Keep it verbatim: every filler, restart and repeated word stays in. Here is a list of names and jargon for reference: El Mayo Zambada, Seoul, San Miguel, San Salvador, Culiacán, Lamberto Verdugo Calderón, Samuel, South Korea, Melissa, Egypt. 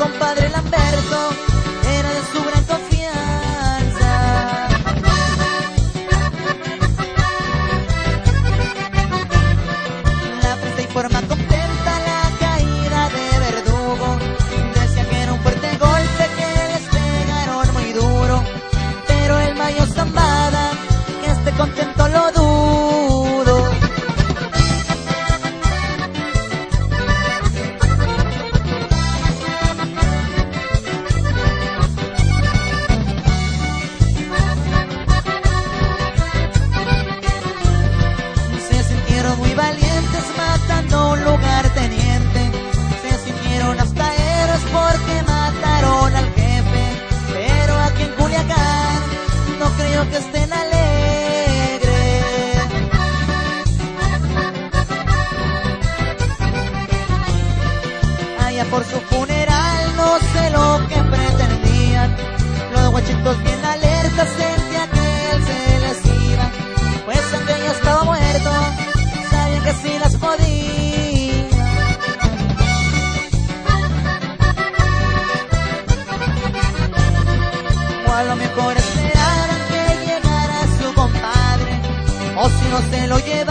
compadre Lamberto era de su gran confianza. La prensa informa contenta la caída de Verdugo. Decía que era un fuerte golpe que les pegaron muy duro, pero el Mayo Zambada, que esté contento lo dudo. Muy valientes matando un lugar teniente, se sintieron hasta héroes porque mataron al jefe, pero aquí en Culiacán no creo que estén alegres. Allá por su funeral no sé lo que pretendían, los guachitos bien alertas sentía que él se les iba, pues aunque yo estaba muerto que si las podía. O a lo mejor esperaran que llegara su compadre, o si no se lo lleva